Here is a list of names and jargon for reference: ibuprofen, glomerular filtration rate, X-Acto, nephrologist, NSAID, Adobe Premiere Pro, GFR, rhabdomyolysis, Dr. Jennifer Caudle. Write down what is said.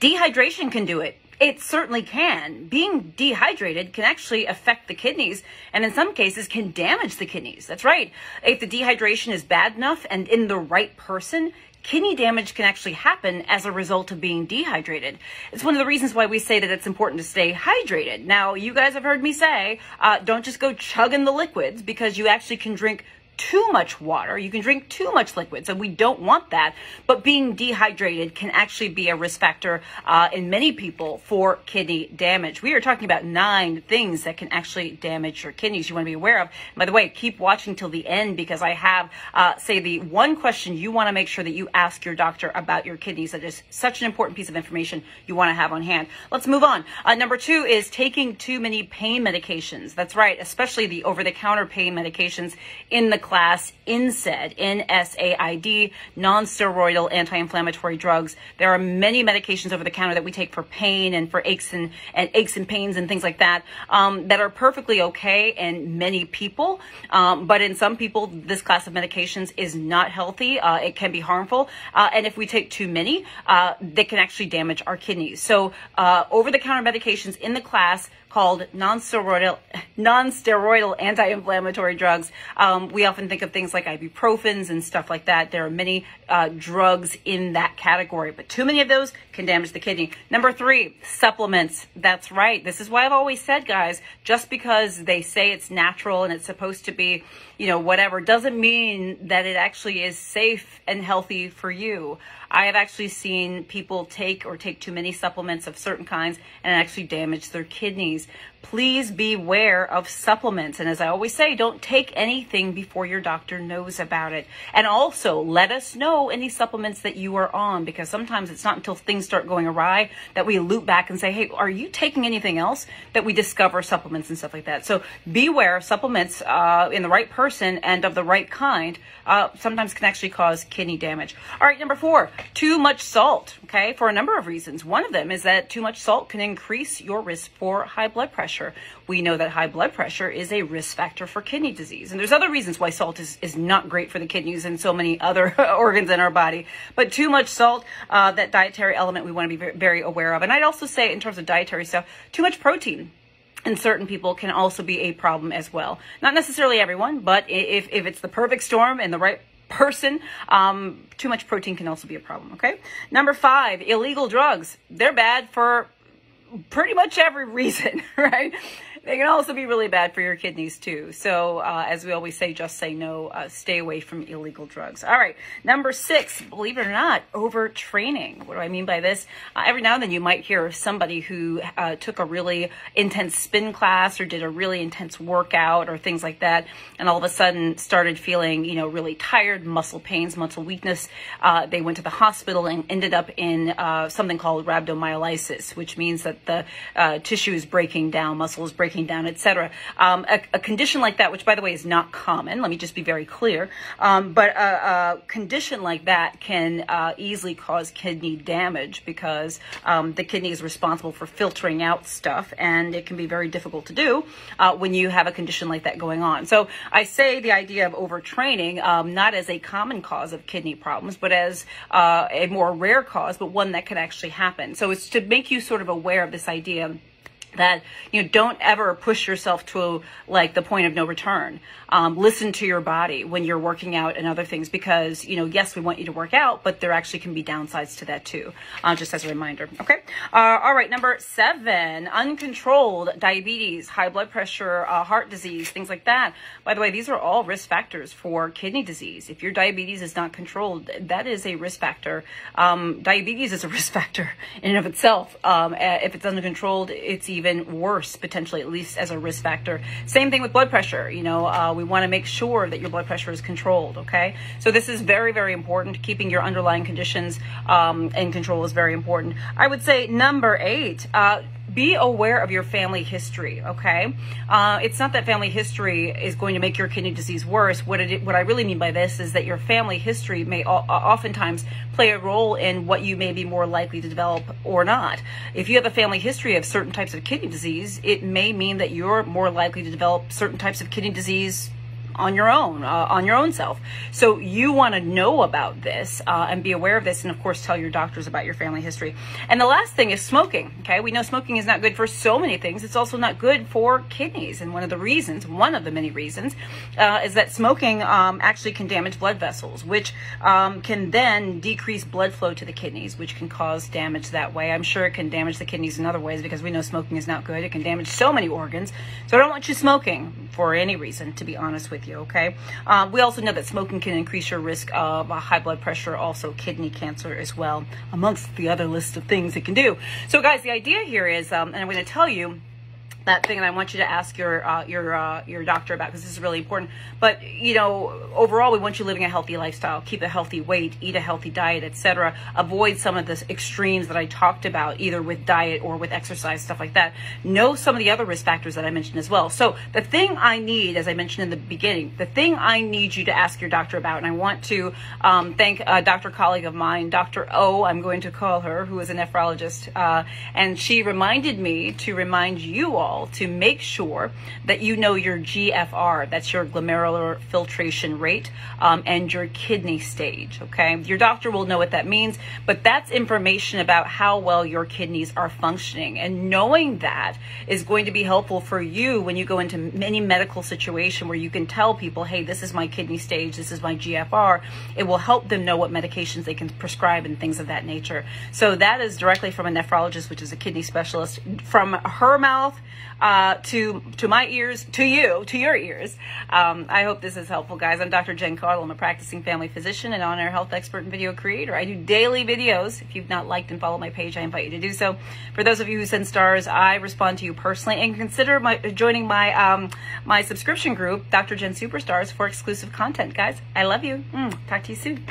Dehydration can do it. It certainly can. Being dehydrated can actually affect the kidneys and in some cases can damage the kidneys. That's right. If the dehydration is bad enough and in the right person, kidney damage can actually happen as a result of being dehydrated. It's one of the reasons why we say that it's important to stay hydrated. Now, you guys have heard me say, don't just go chugging the liquids, because you actually can drink too much water. You can drink too much liquid. So we don't want that. But being dehydrated can actually be a risk factor in many people for kidney damage. We are talking about 9 things that can actually damage your kidneys you want to be aware of. By the way, keep watching till the end, because I have, say, the one question you want to make sure that you ask your doctor about your kidneys. That is such an important piece of information you want to have on hand. Let's move on. Number 2 is taking too many pain medications. That's right, especially the over-the-counter pain medications in the class NSAID, NSAID, non-steroidal anti-inflammatory drugs. There are many medications over the counter that we take for pain and for aches and pains and things like that, that are perfectly okay in many people. But in some people, this class of medications is not healthy. It can be harmful. And if we take too many, they can actually damage our kidneys. So over-the-counter medications in the class called non-steroidal anti-inflammatory drugs. We often think of things like ibuprofens and stuff like that. There are many drugs in that category, but too many of those can damage the kidney. Number 3, supplements. That's right. This is why I've always said, guys, just because they say it's natural and it's supposed to be, you know, whatever, doesn't mean that it actually is safe and healthy for you. I have actually seen people take too many supplements of certain kinds and actually damage their kidneys. Please beware of supplements. And as I always say, don't take anything before your doctor knows about it. And also let us know any supplements that you are on, because sometimes it's not until things start going awry that we loop back and say, hey, are you taking anything else, that we discover supplements and stuff like that. So beware of supplements in the right person and of the right kind. Sometimes can actually cause kidney damage. All right, number 4, too much salt, okay, for a number of reasons. One of them is that too much salt can increase your risk for high blood pressure. We know that high blood pressure is a risk factor for kidney disease. And there's other reasons why salt is not great for the kidneys and so many other organs in our body. But too much salt, that dietary element we want to be very aware of. And I'd also say, in terms of dietary stuff, too much protein in certain people can also be a problem as well. Not necessarily everyone, but if it's the perfect storm and the right person, too much protein can also be a problem, okay? Number 5, illegal drugs. They're bad for pretty much every reason, right? They can also be really bad for your kidneys too. So as we always say, just say no, stay away from illegal drugs. All right, number 6, believe it or not, overtraining. What do I mean by this? Every now and then you might hear somebody who took a really intense spin class or did a really intense workout or things like that, and all of a sudden started feeling, you know, really tired, muscle pains, muscle weakness. They went to the hospital and ended up in something called rhabdomyolysis, which means that the tissue is breaking down, muscle is breaking down, etc. A condition like that, which by the way is not common, let me just be very clear, but a condition like that can easily cause kidney damage, because the kidney is responsible for filtering out stuff, and it can be very difficult to do when you have a condition like that going on. So I say the idea of overtraining, not as a common cause of kidney problems, but as a more rare cause, but one that can actually happen. So it's to make you sort of aware of this idea that, you know, don't ever push yourself to like the point of no return. Listen to your body when you're working out and other things, because, you know, yes, we want you to work out, but there actually can be downsides to that too, just as a reminder. Okay. All right. Number 7, uncontrolled diabetes, high blood pressure, heart disease, things like that. By the way, these are all risk factors for kidney disease. If your diabetes is not controlled, that is a risk factor. Diabetes is a risk factor in and of itself. If it's uncontrolled, it's even worse, potentially, at least as a risk factor. Same thing with blood pressure. You know, we want to make sure that your blood pressure is controlled, okay? So this is very, very important. Keeping your underlying conditions in control is very important. I would say number 8, be aware of your family history, okay? It's not that family history is going to make your kidney disease worse. What I really mean by this is that your family history may oftentimes play a role in what you may be more likely to develop or not. If you have a family history of certain types of kidney disease, it may mean that you're more likely to develop certain types of kidney disease on your own self. So you want to know about this and be aware of this, and of course tell your doctors about your family history. And the last thing is smoking. Okay, we know smoking is not good for so many things. It's also not good for kidneys, and one of the reasons, one of the many reasons, is that smoking actually can damage blood vessels, which can then decrease blood flow to the kidneys, which can cause damage that way. I'm sure it can damage the kidneys in other ways because we know smoking is not good. It can damage so many organs. So I don't want you smoking for any reason, to be honest with you, okay? We also know that smoking can increase your risk of high blood pressure, also kidney cancer as well, amongst the other list of things it can do. So guys, the idea here is, and I'm going to tell you that thing, and I want you to ask your doctor about, because this is really important. But you know, overall, we want you living a healthy lifestyle. Keep a healthy weight, eat a healthy diet, etc. Avoid some of the extremes that I talked about, either with diet or with exercise, stuff like that. Know some of the other risk factors that I mentioned as well. So the thing I need, as I mentioned in the beginning, the thing I need you to ask your doctor about, and I want to thank a doctor colleague of mine, Dr. O, I'm going to call her, who is a nephrologist, and she reminded me to remind you all to make sure that you know your GFR, that's your glomerular filtration rate, and your kidney stage, okay? Your doctor will know what that means, but that's information about how well your kidneys are functioning. And knowing that is going to be helpful for you when you go into any medical situation where you can tell people, hey, this is my kidney stage, this is my GFR. It will help them know what medications they can prescribe and things of that nature. So that is directly from a nephrologist, which is a kidney specialist, from her mouth to my ears, to you, to your ears. I hope this is helpful, guys. I'm Dr. Jen Caudle. I'm a practicing family physician and on-air health expert and video creator. I do daily videos. If you've not liked and followed my page, I invite you to do so. For those of you who send stars, I respond to you personally, and consider joining my subscription group, Dr. Jen Superstars, for exclusive content, guys. I love you. Talk to you soon.